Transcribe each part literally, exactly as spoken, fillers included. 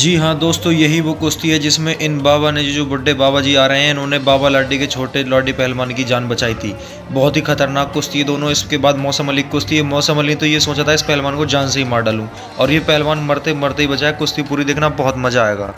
जी हाँ दोस्तों, यही वो कुश्ती है जिसमें इन बाबा ने जो बड्ढे बाबा जी आ रहे हैं, इन्होंने बाबा लाड़ी के छोटे लाड़ी पहलवान की जान बचाई थी। बहुत ही खतरनाक कुश्ती है दोनों। इसके बाद मौसम अली कुश्ती है। मौसम अली तो ये सोचा था इस पहलवान को जान से ही मार डालूं, और ये पहलवान मरते मरते ही बचाया। कुश्ती पूरी देखना, बहुत मजा आएगा।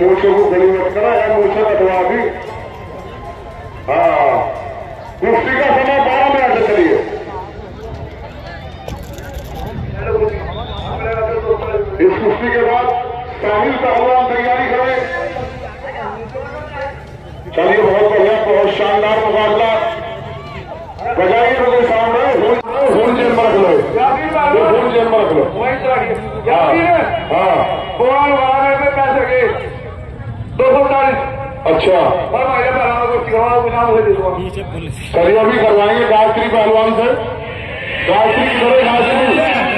मूछों को गली मत करा या मूछा कटवा दी। हाँ, कुश्ती का समय बारह मिनट से चलिए। इस कुश्ती के बाद शामिल पहलवान तैयारी करें। चलिए, बहुत बढ़िया, बहुत शानदार मुकाबला। बजाइए मुझे सामने फूल जेल में रख लो, फूल जेल में रख लो। हाँ, पुराने में पैसे के अच्छा चलिए अभी करवाएंगे गायत्री पहलवान से। गायत्री करें, गायत्री जी नहीं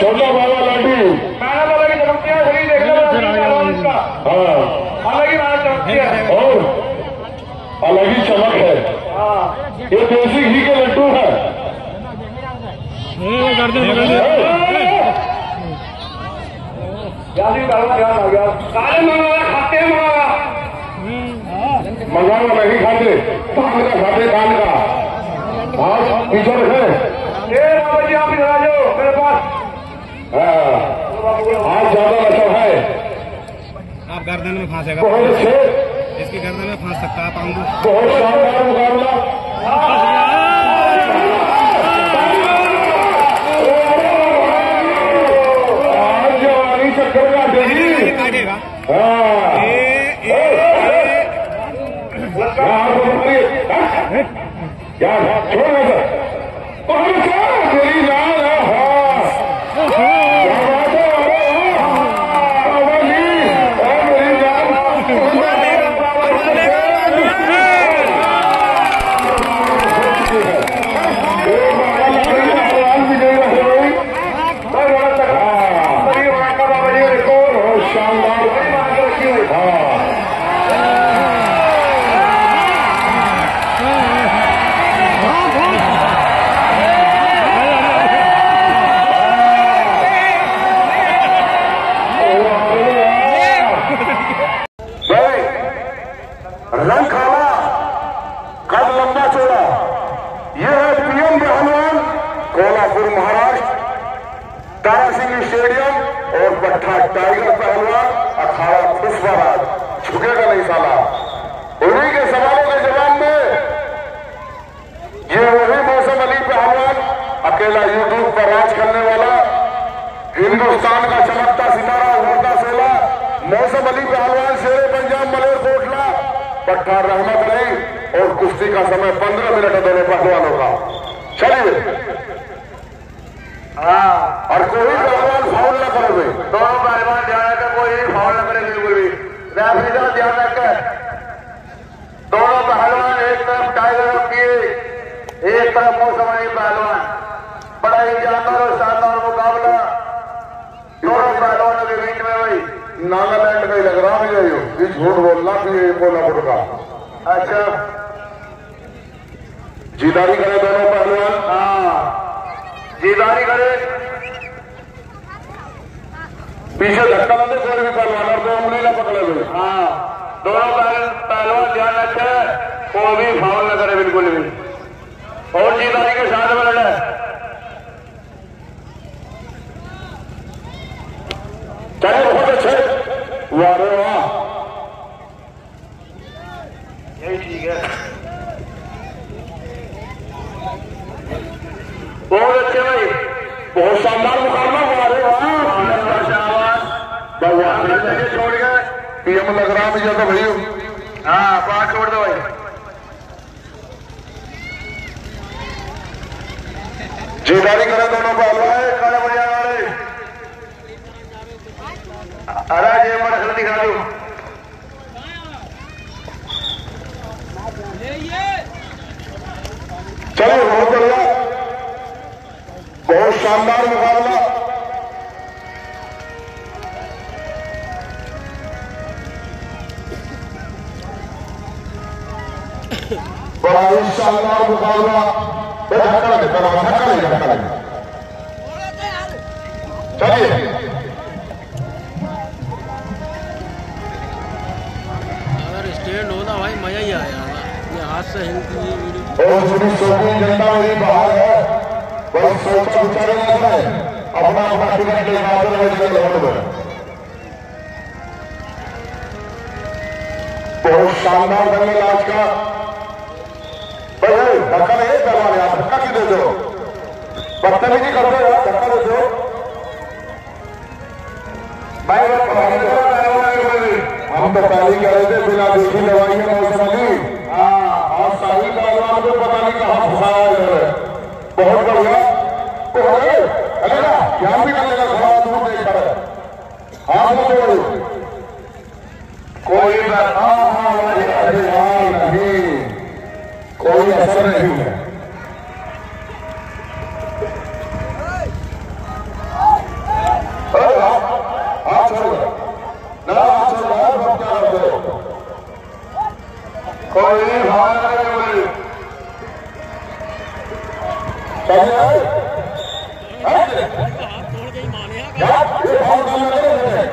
छोटा बाबा लाड़ी काट दे पकड़ आप गर्दन में फांसेगा, इसकी गर्दन में फांस सकता आप आऊंगा। हिंदुस्तान का चमकता सितारा उभरता सोला मौसम अली पहलवान शेरे पंजाब मलेरकोटला पट्टा रहमत नहीं और कुश्ती का समय पंद्रह मिनट दोनों पहलवानों का। चलिए और कोई पहलवान फाउल न करोगे, दोनों पहलवान ध्यान रखकर कोई फाउल न करे, बिल्कुल भी रेफरी का ध्यान रखकर। दोनों पहलवान एक तरफ टाइगर किए, एक तरफ मौसम अली पहलवान। बड़ा ही जानदार और शानदार मुकाबला के बीच में, भाई नागालैंड का ही लग रहा है ये, झूठ बोलना चाहिए कोल्हापुर का। अच्छा जीदारी करे दोनों पहलवान, हाँ जीदारी करे। पीछे धक्का लगे कोई भी पहलवान और दो उंगली ना पकड़े हुए, हाँ दोनों पहलवान ध्यान रखे कोई भी फाउल ना करे बिल्कुल भी, और जीदारी के साथ में लड़े। चले बहुत अच्छे, वाह वाह यही ठीक है, बहुत अच्छे भाई, बहुत शानदार मुकाबला, वाह वाह। छोड़ गए पीएम लग रहा मुझे तो भाई, हाँ पांच छोड़ दो भाई, जीदारी करें दोनों पहलवान। अरे ये मरखल दिखा दो, चलो बहुत बढ़िया, बहुत शानदार मुकाबला। बड़ा ही शानदार मुकाबला, धक्का लगे धक्का लगे धक्का लगे। चलिए भाई मजा ही आया ये हाथ से हिलती और सोनी जनता वही बाहर है, बस सोचा विचार है अपना अपना टिकट के बादल में लौट गए। बहुत शानदार दंगल आज का, भाई धक्का नहीं करवाने आप, धक्का क्यों दे दो, बदतमीजी कर रहे हो आप, धक्का दे दो भाई। हम तो पहले कह रहे थे बिना देखी दवाई है मौसम अली, और सारी पहलवान को पता नहीं कहां फंसाया है। बहुत बढ़िया, अरे ना ध्यान भी करने का थोड़ा दूर देख कर हाथ जोड़ो कोई नहीं, कोई असर नहीं है। Come on. एक तरफ एक तरफ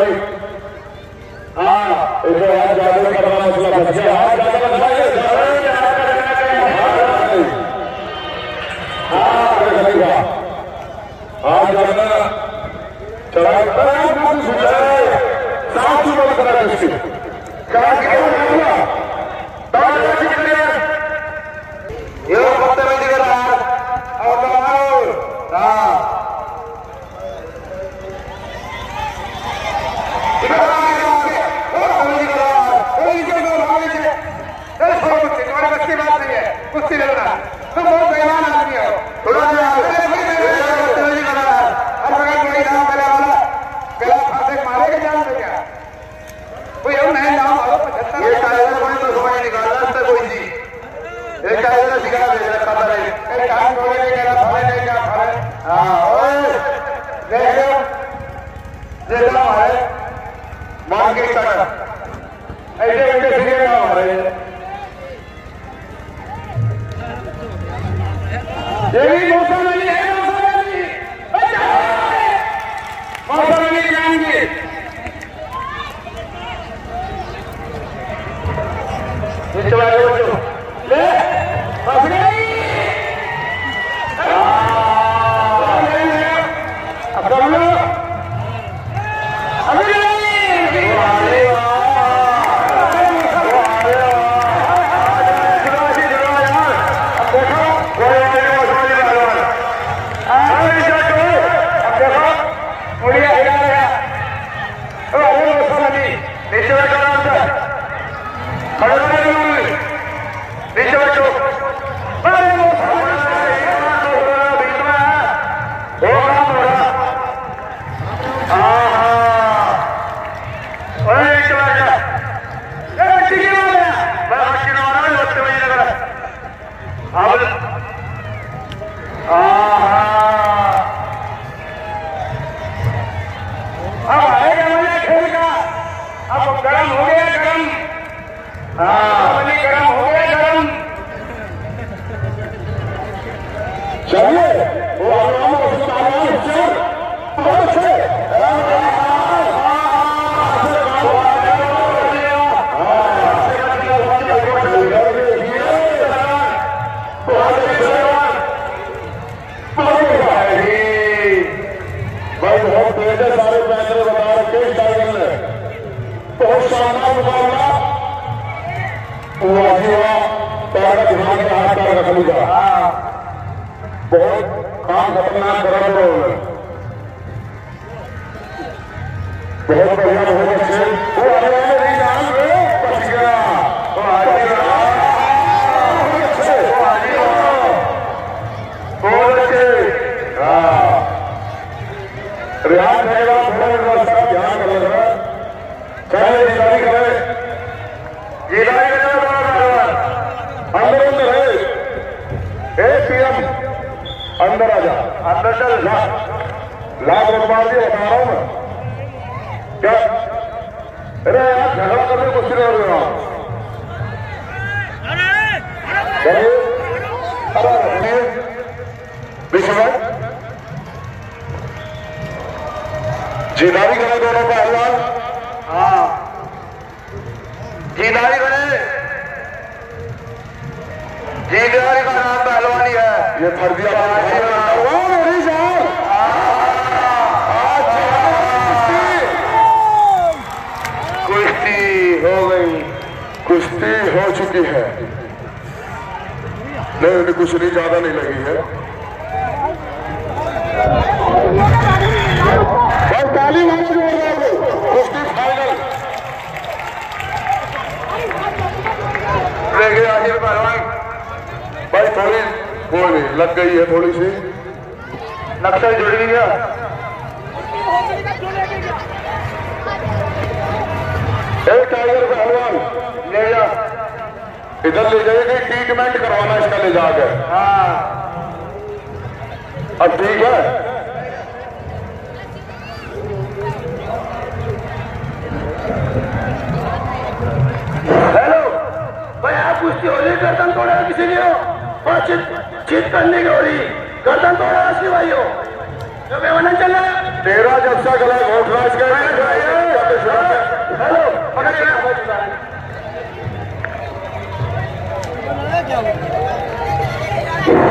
भाई। हाँ चढ़ाई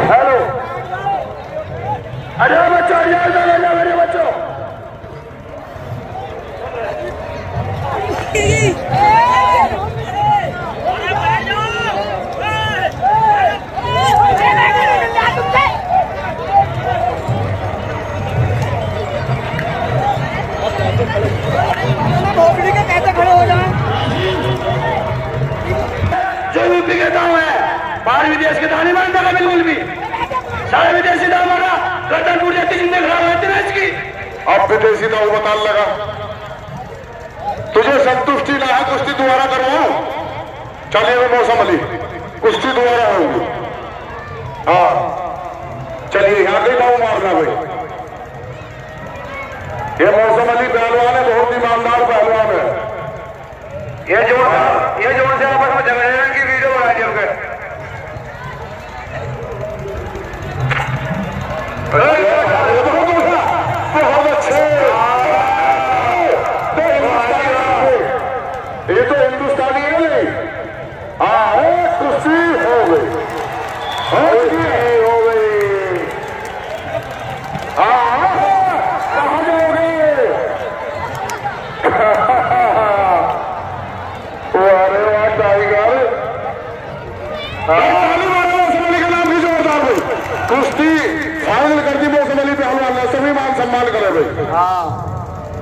हेलो अरे बच्चों याद आ गया मेरे बच्चों भी कहता हूँ मैं, बाहर विदेश के दाने नहीं मानता बिल्कुल भी, सारे विदेशी दाम होगा रतनपुर जाती जिंदगी खराब होती है इसकी। अब विदेशी दाम बताने लगा, तुझे संतुष्टि ना है कुश्ती दोबारा करवाऊं? चलिए मैं मौसम अली कुश्ती दोबारा होगी। हाँ चलिए यहाँ कहीं दाव मारना भाई। ये मौसम अली पहलवान है, बहुत ईमानदार पहलवान है। ये जोड़ ये जोड़ से आपस में झगड़ने की वीडियो बना दिया बहुत अच्छे। ये तो हिंदुस्तानी है नहीं, हाँ कुश्ती हो गई, कुश्ती हो गई, हाँ कुश्ती फाइनल कर दी। मौसम अली पे हमारा सभी मान सम्मान करे भाई। हाँ।